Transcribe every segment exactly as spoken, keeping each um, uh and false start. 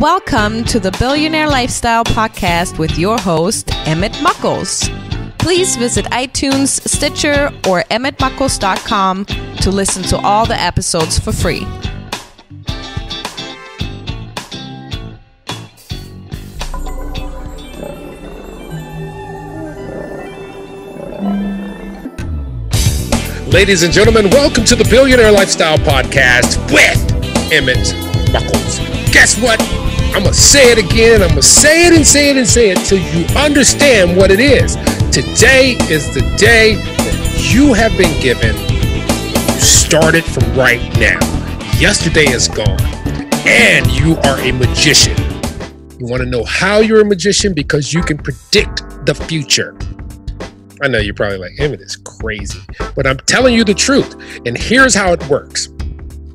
Welcome to the Billionaire Lifestyle Podcast with your host, Emmitt Muckles. Please visit iTunes, Stitcher, or Emmitt Muckles dot com to listen to all the episodes for free. Ladies and gentlemen, welcome to the Billionaire Lifestyle Podcast with Emmitt Muckles. Guess what? I'm going to say it again. I'm going to say it and say it and say it till you understand what it is. Today is the day that you have been given. You started from right now. Yesterday is gone. And you are a magician. You want to know how you're a magician? Because you can predict the future. I know you're probably like, Emmitt is crazy, but I'm telling you the truth. And here's how it works.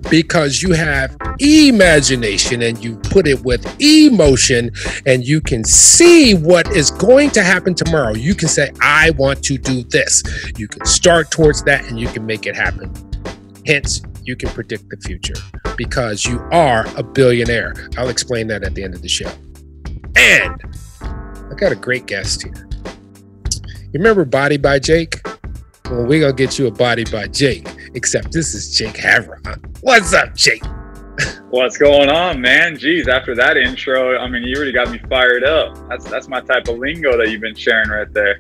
Because you have imagination and you put it with emotion and you can see what is going to happen tomorrow. You can say, I want to do this. You can start towards that and you can make it happen. Hence, you can predict the future because you are a billionaire. I'll explain that at the end of the show. And I got a great guest here. You remember Body by Jake? Well, we're going to get you a Body by Jake, except this is Jake Havron. What's up, Jake? What's going on, man? Jeez, after that intro, I mean, you already got me fired up. That's, that's my type of lingo that you've been sharing right there.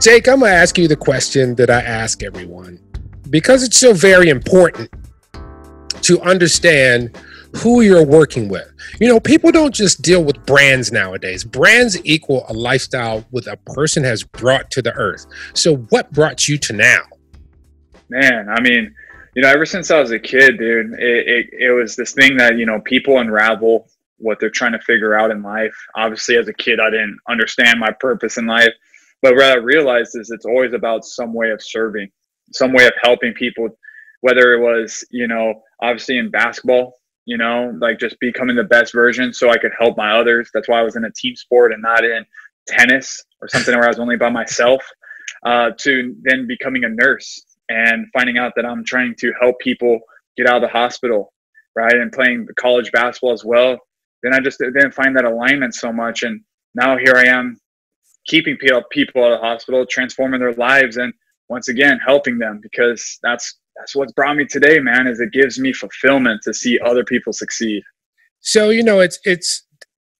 Jake, I'm going to ask you the question that I ask everyone, because it's so very important to understand who you're working with. You know, people don't just deal with brands nowadays. Brands equal a lifestyle with a person has brought to the earth. So what brought you to now? Man, I mean, you know, ever since I was a kid, dude, it, it, it was this thing that, you know, people unravel what they're trying to figure out in life. Obviously, as a kid, I didn't understand my purpose in life. But what I realized is it's always about some way of serving, some way of helping people, whether it was, you know, obviously in basketball, you know, like just becoming the best version so I could help my others. That's why I was in a team sport and not in tennis or something where I was only by myself, uh, to then becoming a nurse and finding out that I'm trying to help people get out of the hospital, right? And playing college basketball as well. Then I just didn't find that alignment so much. And now here I am keeping people out of the hospital, transforming their lives and once again, helping them, because that's That's what's brought me today, man, is it gives me fulfillment to see other people succeed. So, you know, it's, it's,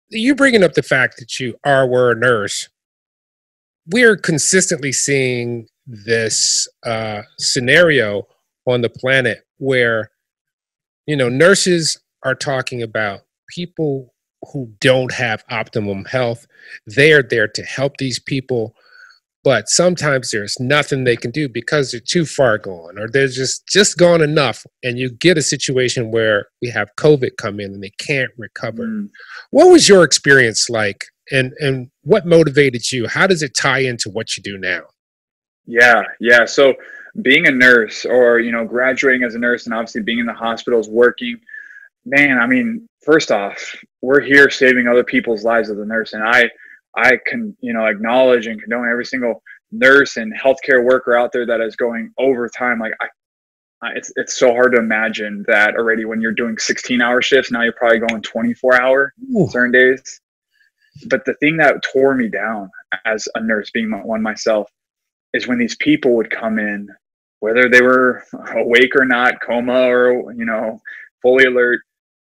you bringing up the fact that you are, were a nurse. We're consistently seeing this uh, scenario on the planet where, you know, nurses are talking about people who don't have optimum health. They are there to help these people. But sometimes there's nothing they can do because they're too far gone or they're just, just gone enough. And you get a situation where we have COVID come in and they can't recover. Mm. What was your experience like and, and what motivated you? How does it tie into what you do now? Yeah, yeah. So being a nurse or, you know, graduating as a nurse and obviously being in the hospitals working, man, I mean, first off, we're here saving other people's lives as a nurse. And I, I can, you know, acknowledge and condone every single nurse and healthcare worker out there that is going overtime. Like, I, I, it's it's so hard to imagine that already when you're doing sixteen hour shifts, now you're probably going twenty-four hour Ooh. Certain days. But the thing that tore me down as a nurse, being one myself, is when these people would come in, whether they were awake or not, coma or, you know, fully alert,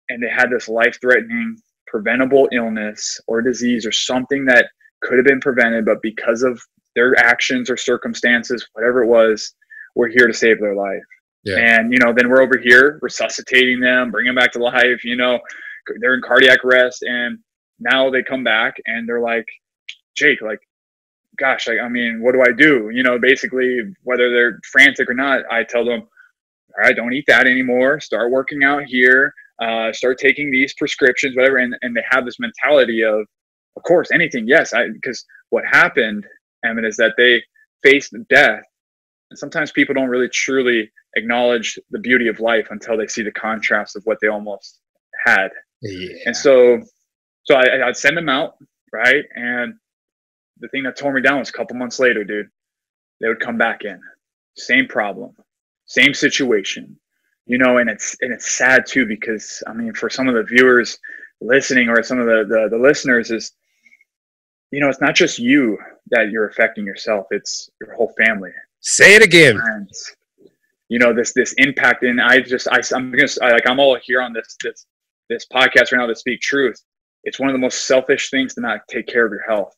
and they had this life-threatening preventable illness or disease or something that could have been prevented, but because of their actions or circumstances, whatever it was, we're here to save their life. Yeah. And, you know, then we're over here resuscitating them, bringing them back to life, you know, they're in cardiac arrest. And now they come back and they're like, Jake, like, gosh, like, I mean, what do I do? You know, basically whether they're frantic or not, I tell them, all right, don't eat that anymore. Start working out here. Uh, start taking these prescriptions, whatever. And, and they have this mentality of, of course, anything. Yes. I, because what happened, Emmitt, is that they faced death. And sometimes people don't really truly acknowledge the beauty of life until they see the contrast of what they almost had. Yeah. And so, so I, I'd send them out. Right. And the thing that tore me down was a couple months later, dude, they would come back in, same problem, same situation. You know, and it's, and it's sad too, because I mean, for some of the viewers, listening or some of the, the, the listeners is, you know, it's not just you that you're affecting yourself. It's your whole family. Say it again. Friends. You know, this, this impact. And I just, I, I'm going to, like, I'm all here on this, this, this podcast right now to speak truth. It's one of the most selfish things to not take care of your health,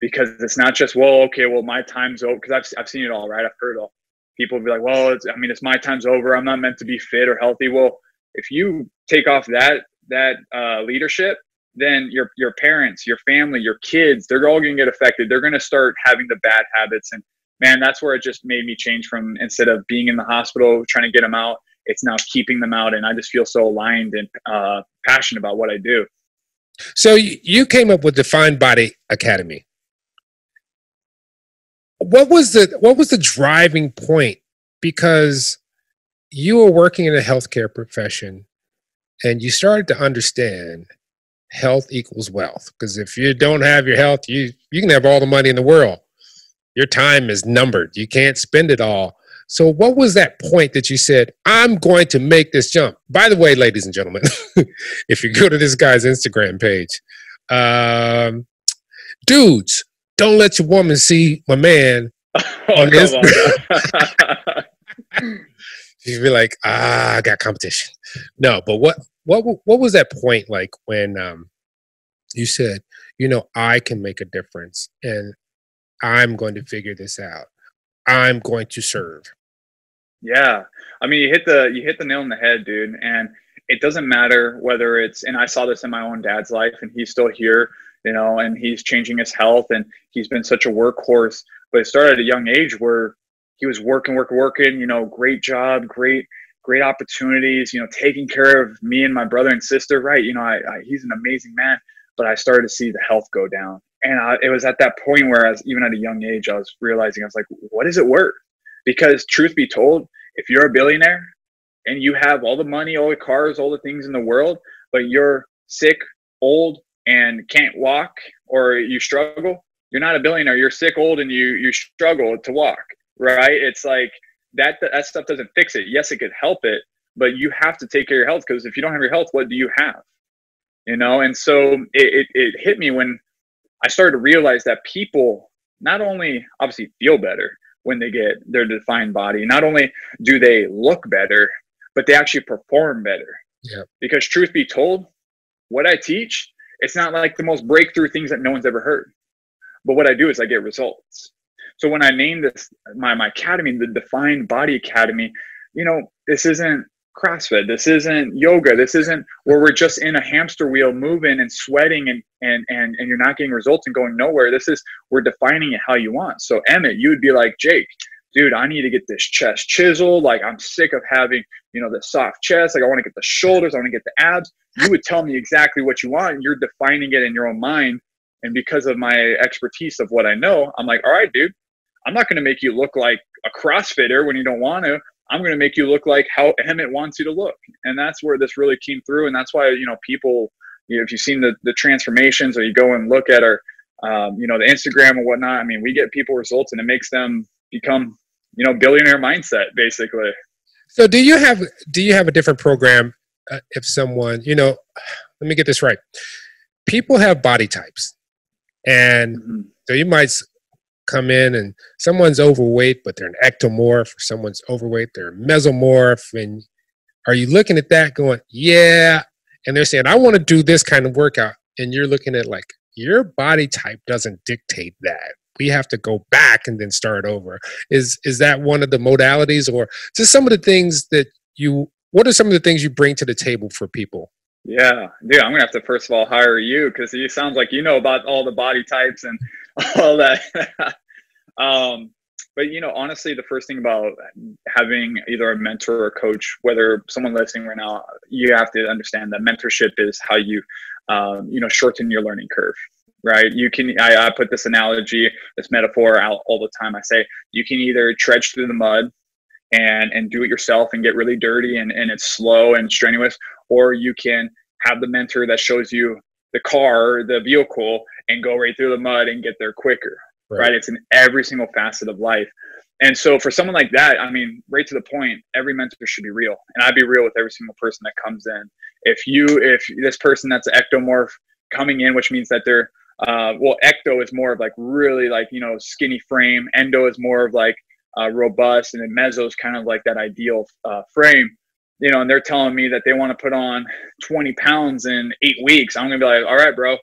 because it's not just, well, okay, well, my time's over. Cause I've, I've seen it all, right? I've heard it all. People will be like, well, it's, I mean, it's my time's over. I'm not meant to be fit or healthy. Well, if you take off that, that uh, leadership, then your, your parents, your family, your kids, they're all going to get affected. They're going to start having the bad habits. And man, that's where it just made me change from, instead of being in the hospital, trying to get them out, it's now keeping them out. And I just feel so aligned and uh, passionate about what I do. So you came up with Defined Body Academy. What was the, what was the driving point? Because you were working in a healthcare profession and you started to understand health equals wealth. Because if you don't have your health, you, you can have all the money in the world. Your time is numbered. You can't spend it all. So what was that point that you said, I'm going to make this jump? By the way, ladies and gentlemen, if you go to this guy's Instagram page, um, dudes, don't let your woman see my man on Instagram. You'd be like, ah, I got competition. No, but what, what, what was that point like when um, you said, you know, I can make a difference and I'm going to figure this out. I'm going to serve. Yeah. I mean, you hit the, you hit the nail on the head, dude. And it doesn't matter whether it's, and I saw this in my own dad's life, and he's still here, you know, and he's changing his health and he's been such a workhorse, but it started at a young age where he was working, working, working, you know, great job, great, great opportunities, you know, taking care of me and my brother and sister. Right. You know, I, I he's an amazing man, but I started to see the health go down. And I, it was at that point where I was, even at a young age, I was realizing, I was like, what is it worth? Because truth be told, if you're a billionaire and you have all the money, all the cars, all the things in the world, but you're sick, old, and can't walk, or you struggle, you're not a billionaire. You're sick, old, and you, you struggle to walk, right? It's like that, that stuff doesn't fix it. Yes, it could help it, but you have to take care of your health, because if you don't have your health, what do you have? You know? And so it, it, it hit me when I started to realize that people not only obviously feel better when they get their defined body, not only do they look better, but they actually perform better. Yeah. Because truth be told, what I teach, it's not like the most breakthrough things that no one's ever heard. But what I do is I get results. So when I named this, my, my academy, the Defined Body Academy, you know, this isn't CrossFit. This isn't yoga. This isn't where we're just in a hamster wheel moving and sweating and, and, and, and you're not getting results and going nowhere. This is, we're defining it how you want. So Emmitt, you would be like, Jake, dude, I need to get this chest chiseled. Like, I'm sick of having, you know, the soft chest. Like, I want to get the shoulders. I want to get the abs. You would tell me exactly what you want. And you're defining it in your own mind. And because of my expertise of what I know, I'm like, all right, dude, I'm not going to make you look like a CrossFitter when you don't want to. I'm going to make you look like how Emmitt wants you to look. And that's where this really came through. And that's why, you know, people, you know, if you've seen the, the transformations, or you go and look at our, um, you know, the Instagram and whatnot, I mean, we get people results and it makes them become, you know, billionaire mindset, basically. So do you have, do you have a different program uh, if someone, you know, let me get this right. People have body types, and mm-hmm. so you might come in and someone's overweight, but they're an ectomorph, or someone's overweight, they're a mesomorph. And are you looking at that going, yeah. And they're saying, I want to do this kind of workout. And you're looking at like, your body type doesn't dictate that. We have to go back and then start over. Is, is that one of the modalities, or just some of the things that you, what are some of the things you bring to the table for people? Yeah, dude, I'm gonna have to first of all hire you, because you sounds like you know about all the body types and all that. um, but you know, honestly, the first thing about having either a mentor or a coach, whether someone listening right now, you have to understand that mentorship is how you, um, you know, shorten your learning curve, right? You can, I, I put this analogy, this metaphor out all the time. I say you can either trudge through the mud and and do it yourself and get really dirty and and it's slow and strenuous, or you can have the mentor that shows you the car, the vehicle, and go right through the mud and get there quicker, right? right? It's in every single facet of life. And so for someone like that, I mean, right to the point, every mentor should be real. And I'd be real with every single person that comes in. If you, if this person that's ectomorph coming in, which means that they're, uh, well, ecto is more of like really like, you know, skinny frame. Endo is more of like uh, robust. And then meso is kind of like that ideal uh, frame, you know, and they're telling me that they want to put on twenty pounds in eight weeks. I'm going to be like, all right, bro.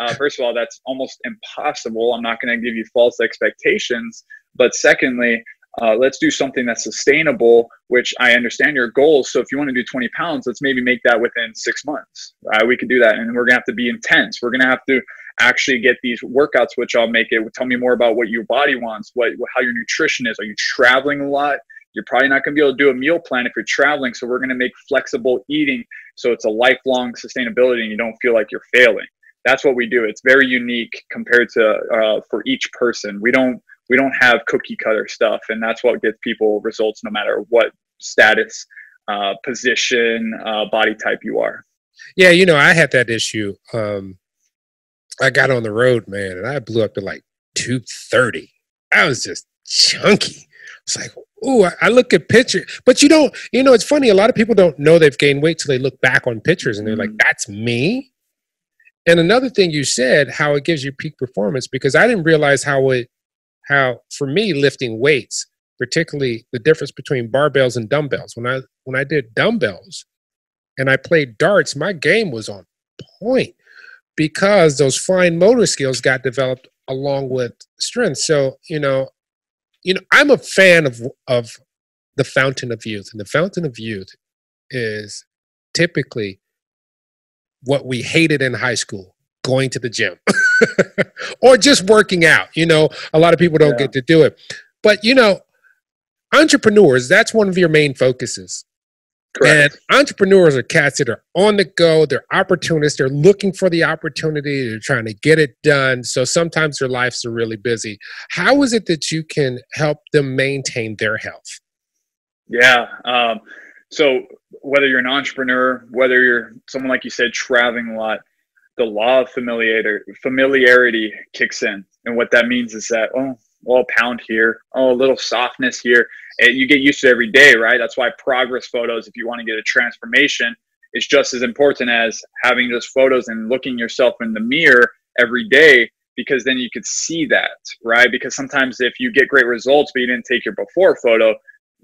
Uh, first of all, that's almost impossible. I'm not going to give you false expectations. But secondly, uh, let's do something that's sustainable, which I understand your goals. So if you want to do twenty pounds, let's maybe make that within six months. Uh, we can do that. And we're going to have to be intense. We're going to have to actually get these workouts, which I'll make it. Tell me more about what your body wants, what how your nutrition is. Are you traveling a lot? You're probably not going to be able to do a meal plan if you're traveling. So we're going to make flexible eating. So it's a lifelong sustainability and you don't feel like you're failing. That's what we do. It's very unique compared to uh, for each person. We don't we don't have cookie cutter stuff, and that's what gets people results no matter what status, uh, position, uh, body type you are. Yeah, you know, I had that issue. Um, I got on the road, man, and I blew up to like two thirty. I was just chunky. It's like, oh, I, I look at pictures, but you don't. You know, it's funny. A lot of people don't know they've gained weight till they look back on pictures, and they're mm-hmm. like, "That's me." And another thing you said, how it gives you peak performance, because I didn't realize how it, how for me lifting weights, particularly the difference between barbells and dumbbells. When I when I did dumbbells, and I played darts, my game was on point because those fine motor skills got developed along with strength. So you know, you know, I'm a fan of of the Fountain of Youth, and the Fountain of Youth is typically what we hated in high school, going to the gym or just working out. You know, a lot of people don't yeah. get to do it. But, you know, entrepreneurs, that's one of your main focuses. Correct. And entrepreneurs are cats that are on the go. They're opportunists. They're looking for the opportunity. They're trying to get it done. So sometimes their lives are really busy. How is it that you can help them maintain their health? Yeah. Um, so whether you're an entrepreneur, whether you're someone, like you said, traveling a lot, the law of familiarity kicks in. And what that means is that, oh, well, pound here. Oh, a little softness here. And you get used to it every day, right? That's why progress photos, if you want to get a transformation, is just as important as having those photos and looking yourself in the mirror every day, because then you could see that, right? Because sometimes if you get great results, but you didn't take your before photo,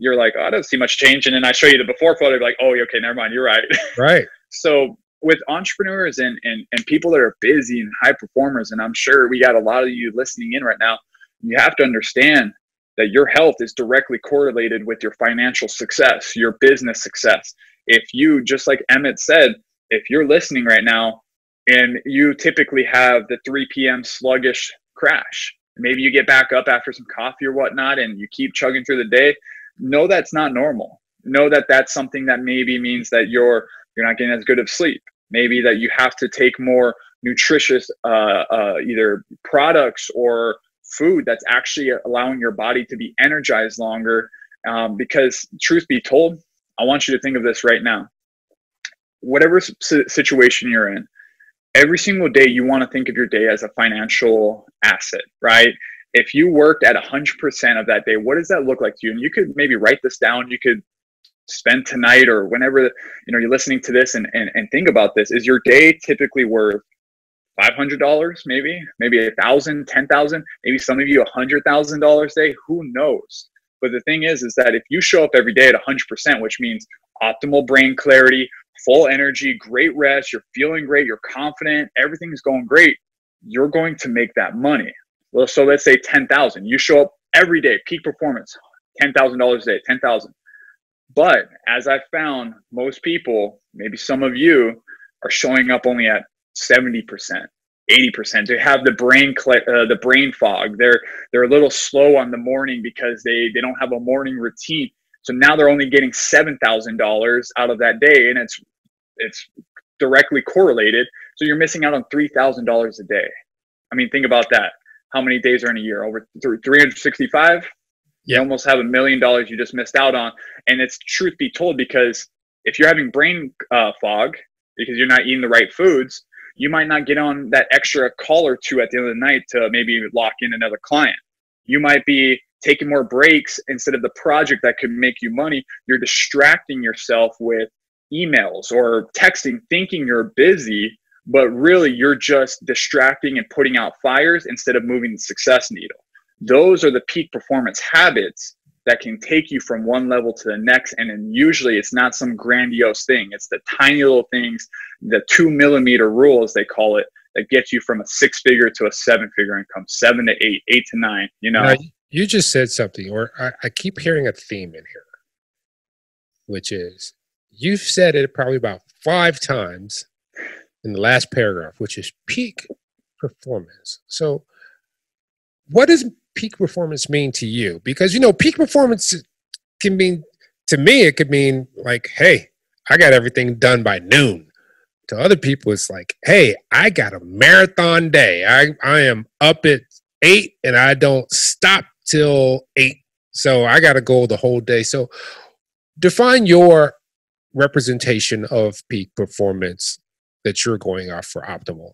you're like, oh, I don't see much change. And then I show you the before photo, you're like, oh, okay, never mind. You're right. Right. So with entrepreneurs and, and, and people that are busy and high performers, and I'm sure we got a lot of you listening in right now, you have to understand that your health is directly correlated with your financial success, your business success. If you, just like Emmitt said, if you're listening right now and you typically have the three p m sluggish crash, maybe you get back up after some coffee or whatnot and you keep chugging through the day, know that's not normal. Know that that's something that maybe means that you're you're not getting as good of sleep. Maybe that you have to take more nutritious uh, uh, either products or food that's actually allowing your body to be energized longer. Um, because truth be told, I want you to think of this right now. Whatever situation you're in, every single day you want to think of your day as a financial asset, right? If you worked at one hundred percent of that day, what does that look like to you? And you could maybe write this down. You could spend tonight or whenever, you know, you're listening to this and, and, and think about this. Is your day typically worth five hundred dollars maybe, maybe one thousand dollars, ten thousand dollars, maybe some of you one hundred thousand dollars a day? Who knows? But the thing is, is that if you show up every day at one hundred percent, which means optimal brain clarity, full energy, great rest, you're feeling great, you're confident, everything's going great, you're going to make that money. Well, so let's say ten thousand, you show up every day, peak performance, ten thousand dollars a day, ten thousand. But as I found, most people, maybe some of you, are showing up only at seventy percent, eighty percent. They have the brain, uh, the brain fog. They're, they're a little slow on the morning because they, they don't have a morning routine. So now they're only getting seven thousand dollars out of that day. And it's, it's directly correlated. So you're missing out on three thousand dollars a day. I mean, think about that. How many days are in a year? Over three hundred sixty-five? Yeah. You almost have a million dollars you just missed out on. And it's truth be told, because if you're having brain uh, fog, because you're not eating the right foods, you might not get on that extra call or two at the end of the night to maybe lock in another client. You might be taking more breaks instead of the project that could make you money. You're distracting yourself with emails or texting, thinking you're busy, but really you're just distracting and putting out fires instead of moving the success needle. Those are the peak performance habits that can take you from one level to the next. And then usually it's not some grandiose thing. It's the tiny little things, the two millimeter rule, as they call it, that gets you from a six figure to a seven figure income, seven to eight, eight to nine, you know. Now, you just said something, or I, I keep hearing a theme in here, which is you've said it probably about five times in the last paragraph, which is peak performance. So what does peak performance mean to you? Because, you know, peak performance can mean, to me, it could mean like, hey, I got everything done by noon. To other people, it's like, hey, I got a marathon day. I, I am up at eight and I don't stop till eight. So I got to go the whole day. So define your representation of peak performance that you're going off for optimal.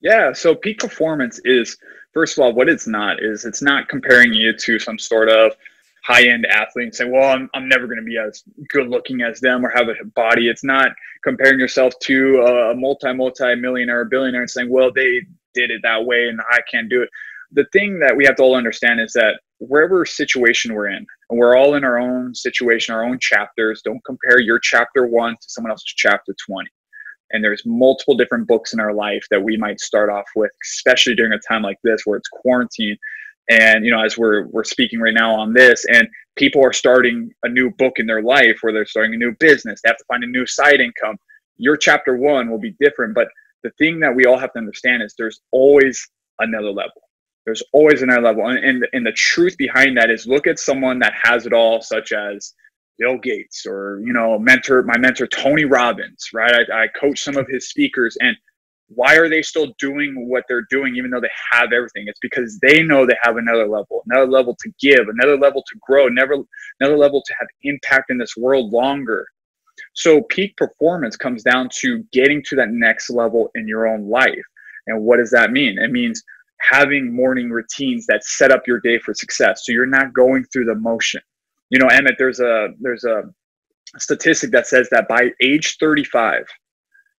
Yeah. So peak performance is, first of all, what it's not is it's not comparing you to some sort of high-end athlete and say, well, I'm, I'm never going to be as good looking as them or have a body. It's not comparing yourself to a multi, multi millionaire or billionaire and saying, well, they did it that way and I can't do it. The thing that we have to all understand is that wherever situation we're in, and we're all in our own situation, our own chapters, don't compare your chapter one to someone else's chapter twenty. And there's multiple different books in our life that we might start off with, especially during a time like this where it's quarantine. And, you know, as we're, we're speaking right now on this, and people are starting a new book in their life where they're starting a new business, they have to find a new side income. Your chapter one will be different. But the thing that we all have to understand is there's always another level. There's always another level. And, and, and the truth behind that is look at someone that has it all, such as Bill Gates or, you know, mentor, my mentor, Tony Robbins, right? I, I coach some of his speakers, and why are they still doing what they're doing even though they have everything? It's because they know they have another level, another level to give, another level to grow, never, another level to have impact in this world longer. So peak performance comes down to getting to that next level in your own life. And what does that mean? It means having morning routines that set up your day for success. So you're not going through the motion. You know, Emmitt, there's a, there's a statistic that says that by age thirty-five,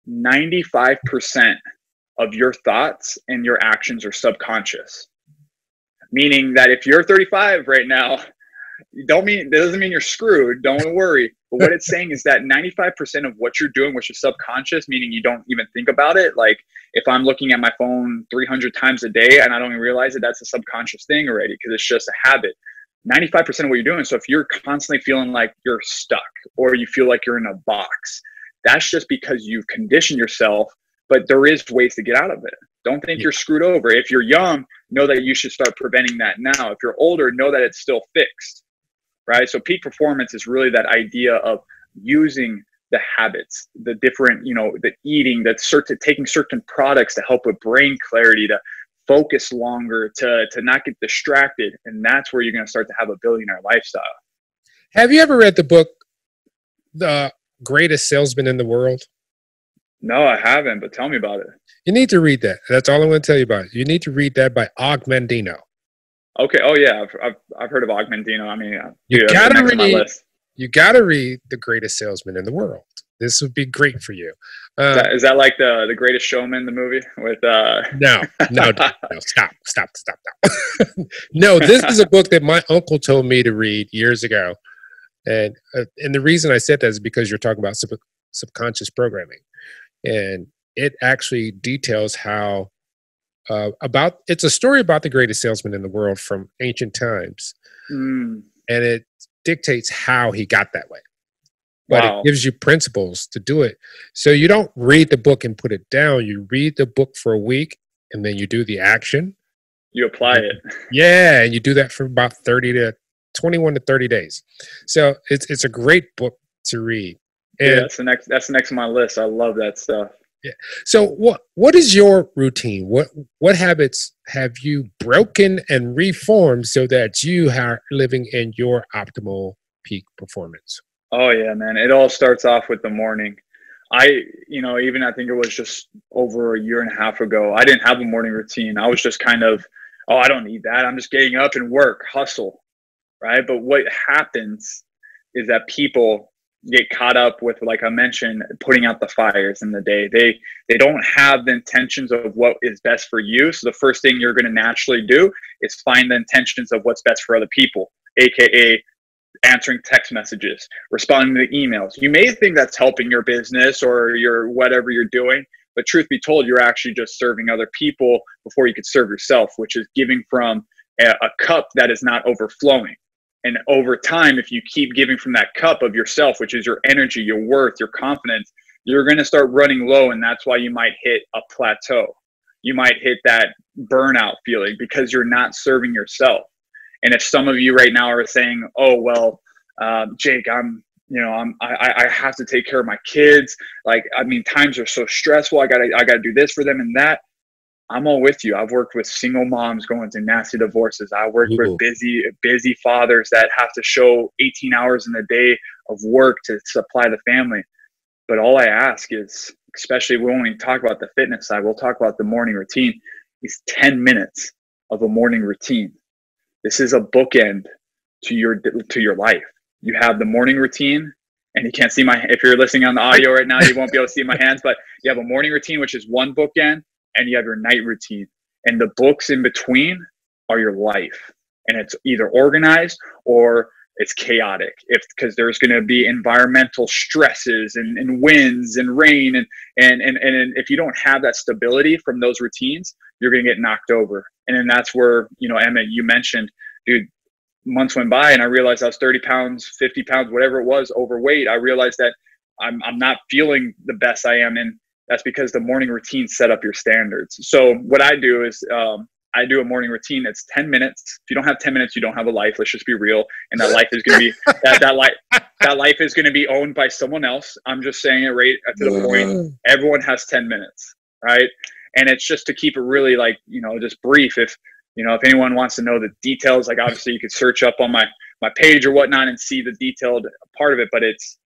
ninety-five percent of your thoughts and your actions are subconscious. Meaning that if you're thirty-five right now, don't mean that doesn't mean you're screwed. Don't worry. But what it's saying is that ninety-five percent of what you're doing, which is subconscious, meaning you don't even think about it. Like if I'm looking at my phone three hundred times a day and I don't even realize it, that's a subconscious thing already because it's just a habit. ninety-five percent of what you're doing. So if you're constantly feeling like you're stuck or you feel like you're in a box, that's just because you've conditioned yourself, but there is ways to get out of it. Don't think you're screwed over. If you're young, know that you should start preventing that now. If you're older, know that it's still fixed, right? So peak performance is really that idea of using the habits, the different, you know, the eating, the certain, taking certain products to help with brain clarity, to focus longer, to, to not get distracted. And that's where you're going to start to have a billionaire lifestyle. Have you ever read the book, The Greatest Salesman in the World? No, I haven't, but tell me about it. You need to read that. That's all I want to tell you about it. You need to read that by Og Mandino. Okay. Oh yeah. I've, I've, I've heard of Og Mandino. I mean, you dude, gotta read, you gotta read The Greatest Salesman in the World. This would be great for you. Uh, is, that, is that like the, the Greatest Showman, the movie with, uh, no, no, no, no, stop, stop, stop, stop. No, this is a book that my uncle told me to read years ago. And uh, and the reason I said that is because you're talking about sub subconscious programming, and it actually details how uh, about it's a story about the greatest salesman in the world from ancient times, mm. and it dictates how he got that way. But wow. It gives you principles to do it. So you don't read the book and put it down. You read the book for a week, and then you do the action. You apply it. Yeah, and you do that for about thirty to. twenty-one to thirty days. So it's, it's a great book to read. And yeah, that's the next, that's the next on my list. I love that stuff. Yeah. So what, what is your routine? What, what habits have you broken and reformed so that you are living in your optimal peak performance? Oh yeah, man. It all starts off with the morning. I, you know, even I think it was just over a year and a half ago, I didn't have a morning routine. I was just kind of, oh, I don't need that. I'm just getting up and work, hustle. Right. But what happens is that people get caught up with, like I mentioned, putting out the fires in the day. They they don't have the intentions of what is best for you. So the first thing you're going to naturally do is find the intentions of what's best for other people, A K A answering text messages, responding to emails. You may think that's helping your business or your whatever you're doing, but truth be told, you're actually just serving other people before you could serve yourself, which is giving from a, a cup that is not overflowing. And over time, if you keep giving from that cup of yourself, which is your energy, your worth, your confidence, you're going to start running low. And that's why you might hit a plateau. You might hit that burnout feeling because you're not serving yourself. And if some of you right now are saying, oh, well, um, Jake, I'm, you know, I'm, I, I have to take care of my kids. Like, I mean, times are so stressful. I gotta, I gotta do this for them and that. I'm all with you. I've worked with single moms going through nasty divorces. I work Ooh. with busy, busy fathers that have to show eighteen hours in a day of work to supply the family. But all I ask is, especially we won't even talk about the fitness side, we'll talk about the morning routine, is ten minutes of a morning routine. This is a bookend to your, to your life. You have the morning routine, and you can't see my, if you're listening on the audio right now, you won't be able to see my hands, but you have a morning routine, which is one bookend, and you have your night routine, and the books in between are your life. And it's either organized or it's chaotic, if because there's going to be environmental stresses and, and winds and rain. And, and, and, and if you don't have that stability from those routines, you're going to get knocked over. And then that's where, you know, Emma, you mentioned, dude, months went by and I realized I was thirty pounds, fifty pounds, whatever it was, overweight. I realized that I'm, I'm not feeling the best I am. And that's because the morning routine set up your standards. So what I do is um, I do a morning routine that's ten minutes. If you don't have ten minutes, you don't have a life. Let's just be real. And that life is going to be that, that life that life is going to be owned by someone else. I'm just saying it right to the point. Everyone has ten minutes, right? And it's just to keep it really, like, you know, just brief. If you know if anyone wants to know the details, like obviously you could search up on my my page or whatnot and see the detailed part of it. But it's,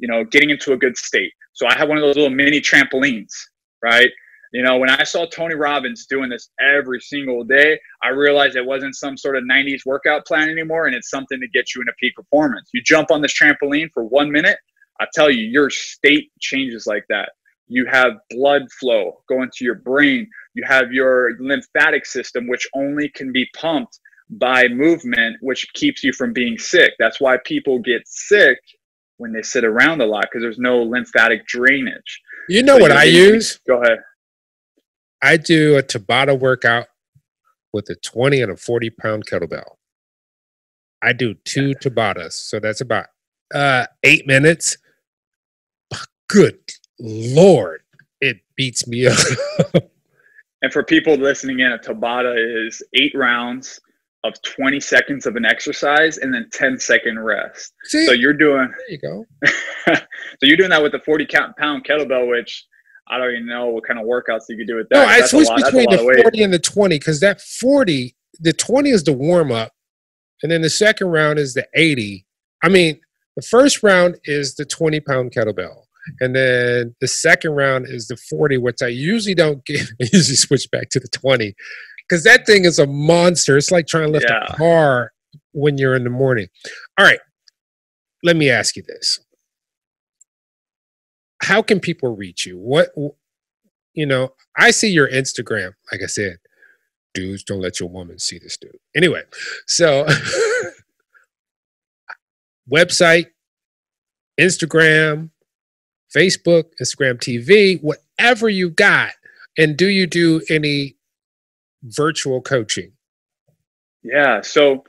you know, getting into a good state. So I have one of those little mini trampolines, right? You know, when I saw Tony Robbins doing this every single day, I realized it wasn't some sort of nineties workout plan anymore, and it's something to get you in a peak performance. You jump on this trampoline for one minute, I tell you, your state changes like that. You have blood flow going to your brain. You have your lymphatic system, which only can be pumped by movement, which keeps you from being sick. That's why people get sick when they sit around a lot, because there's no lymphatic drainage. You know so what I use? Go ahead. I do a Tabata workout with a twenty and a forty pound kettlebell. I do two Tabatas. So that's about uh, eight minutes. Good Lord, it beats me up. And for people listening in, a Tabata is eight rounds of twenty seconds of an exercise and then ten second rest. See, so you're doing, there you go. So you're doing that with the forty pound kettlebell, which I don't even know what kind of workouts you could do with that. No, I switch between the forty and the twenty, because that forty, the twenty is the warm up. And then the second round is the eighty. I mean, the first round is the twenty pound kettlebell. And then the second round is the forty, which I usually don't get. I usually switch back to the twenty. Because that thing is a monster. It's like trying to lift yeah. a car when you're in the morning. All right. Let me ask you this. How can people reach you? What, you know, I see your Instagram. Like I said, dudes, don't let your woman see this dude. Anyway, so website, Instagram, Facebook, Instagram T V, whatever you got. And do you do any virtual coaching? Yeah, so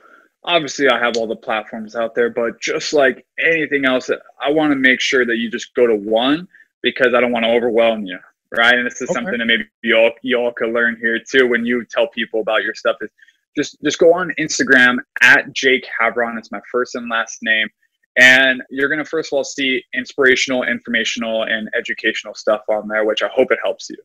obviously I have all the platforms out there, but just like anything else, I want to make sure that you just go to one, because I don't want to overwhelm you, right? And this is okay. something that maybe you all you all could learn here too when you tell people about your stuff, is just just go on Instagram at Jake Havron. It's my first and last name, and you're going to first of all see inspirational, informational, and educational stuff on there, which I hope it helps you.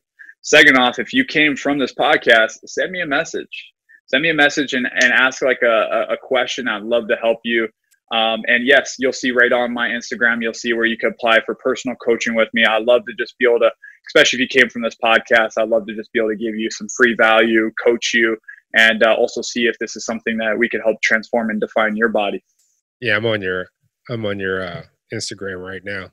Second off, if you came from this podcast, send me a message. Send me a message and, and ask like a, a question. I'd love to help you. Um, and yes, you'll see right on my Instagram, you'll see where you can apply for personal coaching with me. I love to just be able to, especially if you came from this podcast, I'd love to just be able to give you some free value, coach you, and uh, also see if this is something that we could help transform and define your body. Yeah, I'm on your, I'm on your uh, Instagram right now.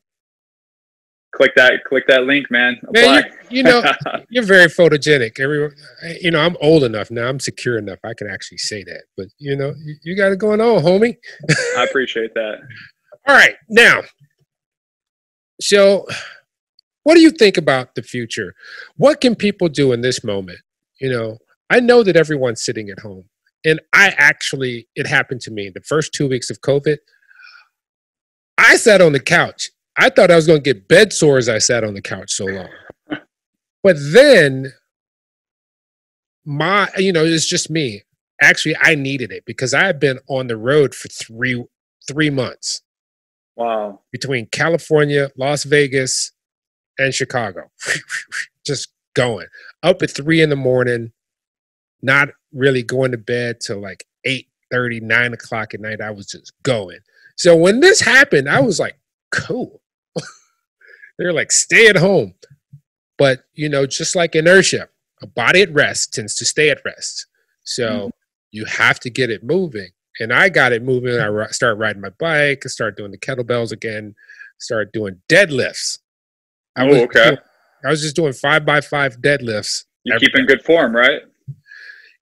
Click that, click that link, man. man you, you know, you're very photogenic. Everyone, you know, I'm old enough now. I'm secure enough. I can actually say that, but you know, you, you got it going on, homie. I appreciate that. All right. Now, so what do you think about the future? What can people do in this moment? You know, I know that everyone's sitting at home, and I actually, it happened to me the first two weeks of COVID. I sat on the couch. I thought I was going to get bed sores. I sat on the couch so long. But then my, you know, it's just me. Actually, I needed it because I had been on the road for three, three months. Wow. Between California, Las Vegas, and Chicago. Just going. Up at three in the morning, not really going to bed till like eight thirty, nine o'clock at night. I was just going. So when this happened, I was like, cool. They're like, stay at home. But, you know, just like inertia, a body at rest tends to stay at rest. So mm-hmm. you have to get it moving. And I got it moving. I started riding my bike. I started doing the kettlebells again. Started doing deadlifts. I was, oh, okay. Doing, I was just doing five by five deadlifts. You keep in good form, right?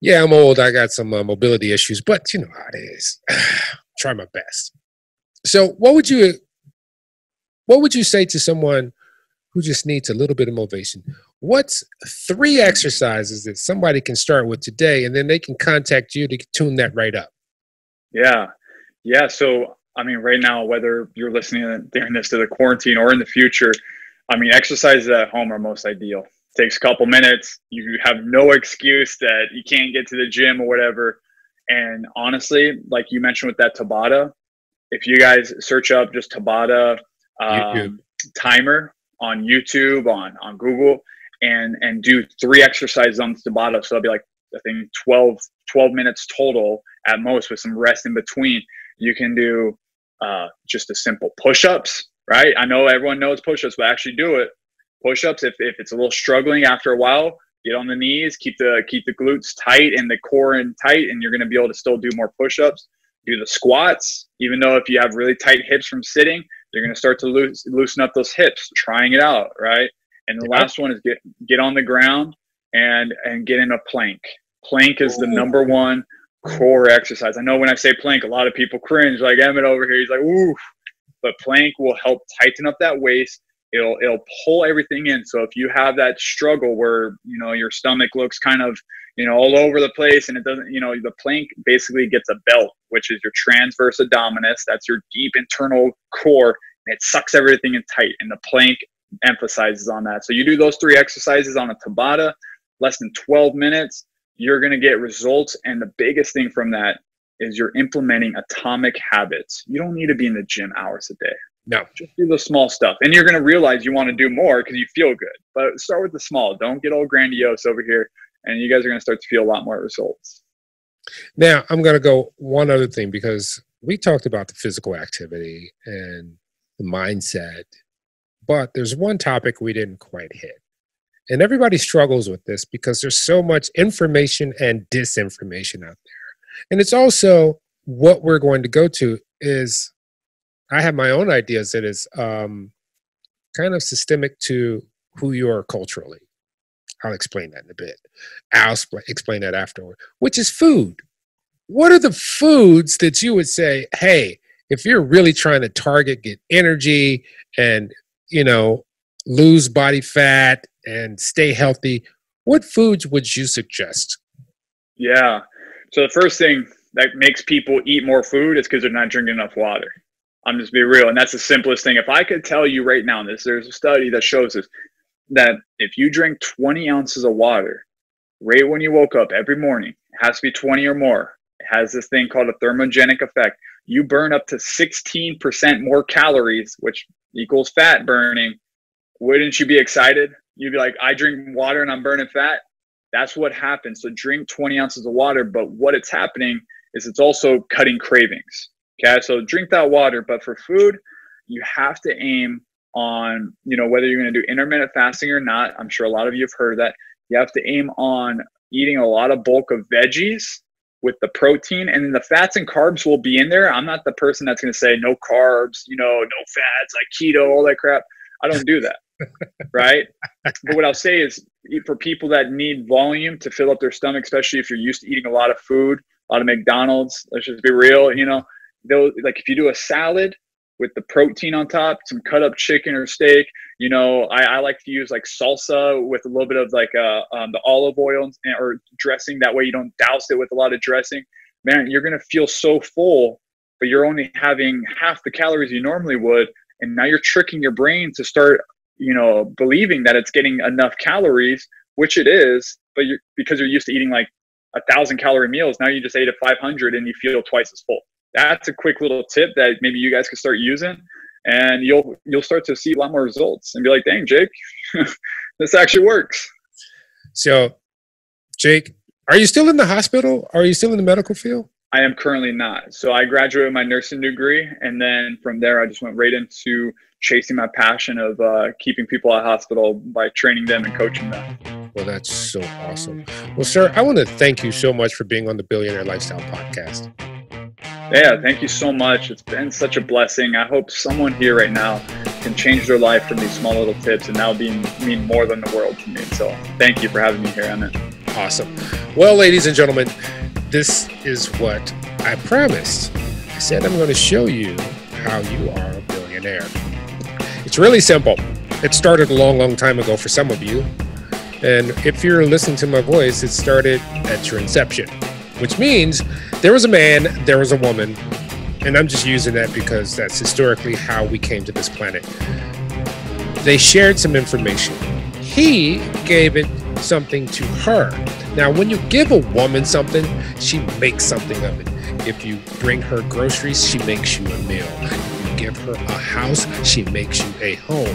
Yeah, I'm old. I got some uh, mobility issues, but you know how it is. Try my best. So what would you... What would you say to someone who just needs a little bit of motivation? What's three exercises that somebody can start with today, and then they can contact you to tune that right up? Yeah. Yeah. So, I mean, right now, whether you're listening during this to the quarantine or in the future, I mean, exercises at home are most ideal. It takes a couple minutes. You have no excuse that you can't get to the gym or whatever. And honestly, like you mentioned with that Tabata, if you guys search up just Tabata, Um, timer on YouTube, on, on Google, and, and do three exercises on the Tabata. So that'll be like, I think twelve, twelve minutes total at most with some rest in between. You can do uh, just a simple push-ups, right? I know everyone knows push-ups, but actually do it. Push-ups, if, if it's a little struggling after a while, get on the knees, keep the, keep the glutes tight and the core in tight, and you're going to be able to still do more push-ups. Do the squats, even though if you have really tight hips from sitting, you're going to start to loose, loosen up those hips, trying it out, right? And the yeah. last one is get get on the ground and and get in a plank. Plank is the number one core exercise. I know when I say plank, a lot of people cringe, like Emmitt over here. He's like, oof. But plank will help tighten up that waist. It'll it'll pull everything in. So if you have that struggle where, you know, your stomach looks kind of, you know, all over the place and it doesn't, you know, the plank basically gets a belt, which is your transverse abdominis. That's your deep internal core, and it sucks everything in tight, and the plank emphasizes on that. So you do those three exercises on a Tabata, less than twelve minutes, you're going to get results. And the biggest thing from that is you're implementing atomic habits. You don't need to be in the gym hours a day. No, just do the small stuff, and you're going to realize you want to do more because you feel good, but start with the small. Don't get all grandiose over here. And you guys are going to start to feel a lot more results. Now, I'm going to go one other thing, because we talked about the physical activity and the mindset, but there's one topic we didn't quite hit. And everybody struggles with this because there's so much information and disinformation out there. And it's also what we're going to go to is, I have my own ideas that is um, kind of systemic to who you are culturally. I'll explain that in a bit. I'll explain that afterward, which is food. What are the foods that you would say, hey, if you're really trying to target, get energy and, you know, lose body fat and stay healthy, what foods would you suggest? Yeah. So the first thing that makes people eat more food is because they're not drinking enough water. I'm just be real. And that's the simplest thing. If I could tell you right now, this, there's a study that shows this, that if you drink twenty ounces of water right when you woke up every morning, it has to be twenty or more. It has this thing called a thermogenic effect. You burn up to sixteen percent more calories, which equals fat burning. Wouldn't you be excited? You'd be like, I drink water and I'm burning fat. That's what happens. So drink twenty ounces of water. But what it's happening is it's also cutting cravings. Okay, so drink that water. But for food, you have to aim on, you know, whether you're going to do intermittent fasting or not. I'm sure a lot of you have heard of that. You have to aim on eating a lot of bulk of veggies with the protein, and then the fats and carbs will be in there. I'm not the person that's going to say no carbs, you know, no fats, like keto, all that crap. I don't do that. Right? But what I'll say is, for people that need volume to fill up their stomach, especially if you're used to eating a lot of food, a lot of McDonald's, let's just be real, you know, they'll, like if you do a salad with the protein on top, some cut up chicken or steak, you know, I, I like to use like salsa with a little bit of like uh, um, the olive oil or dressing. That way you don't douse it with a lot of dressing. Man, you're going to feel so full, but you're only having half the calories you normally would. And now you're tricking your brain to start, you know, believing that it's getting enough calories, which it is, but you're, because you're used to eating like a thousand calorie meals. Now you just ate at five hundred and you feel twice as full. That's a quick little tip that maybe you guys could start using, and you'll you'll start to see a lot more results and be like, dang, Jake, this actually works. So, Jake, are you still in the hospital? Are you still in the medical field? I am currently not. So I graduated my nursing degree, and then from there I just went right into chasing my passion of uh, keeping people at hospital by training them and coaching them. Well, that's so awesome. Well, sir, I want to thank you so much for being on the Billionaire Lifestyle Podcast. Yeah, thank you so much. It's been such a blessing. I hope someone here right now can change their life from these small little tips, and that'll be, mean more than the world to me. So thank you for having me here, Emmitt. Awesome. Well, ladies and gentlemen, this is what I promised. I said I'm going to show you how you are a billionaire. It's really simple. It started a long, long time ago for some of you. And if you're listening to my voice, it started at your inception, which means there was a man, there was a woman, and I'm just using that because that's historically how we came to this planet. They shared some information. He gave it something to her. Now, when you give a woman something, she makes something of it. If you bring her groceries, she makes you a meal. If you give her a house, she makes you a home.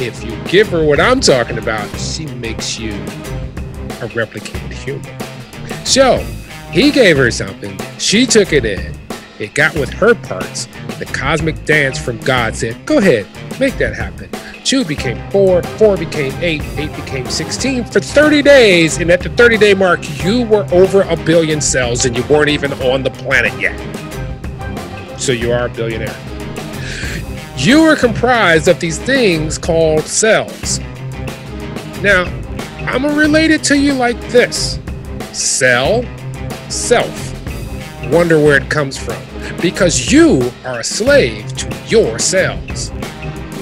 If you give her what I'm talking about, she makes you a replicated human. So, he gave her something, she took it in, it got with her parts. The cosmic dance from God said, go ahead, make that happen. Two became four, four became eight, eight became sixteen for thirty days. And at the thirty day mark, you were over a billion cells and you weren't even on the planet yet. So you are a billionaire. You are comprised of these things called cells. Now, I'm gonna relate it to you like this. Cell. Self. Wonder where it comes from, because you are a slave to your cells,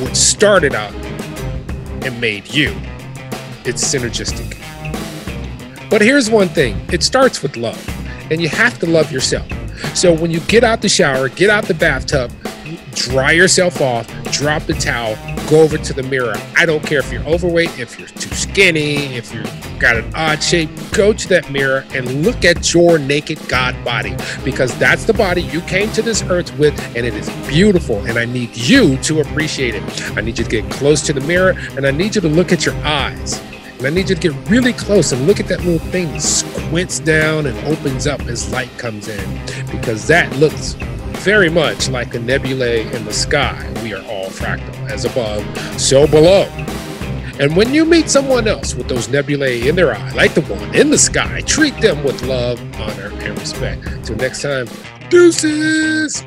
which started out and made you. It's synergistic. But here's one thing. It starts with love, and you have to love yourself. So when you get out the shower, get out the bathtub, dry yourself off, drop the towel, go over to the mirror. I don't care if you're overweight, if you're too skinny, if you're got an odd shape, go to that mirror and look at your naked God body, because that's the body you came to this earth with, and it is beautiful, and I need you to appreciate it. I need you to get close to the mirror, and I need you to look at your eyes, and I need you to get really close and look at that little thing that squints down and opens up as light comes in, because that looks very much like a nebulae in the sky. We are all fractal, as above, so below. And when you meet someone else with those nebulae in their eye, like the one in the sky, treat them with love, honor, and respect. Till next time, deuces!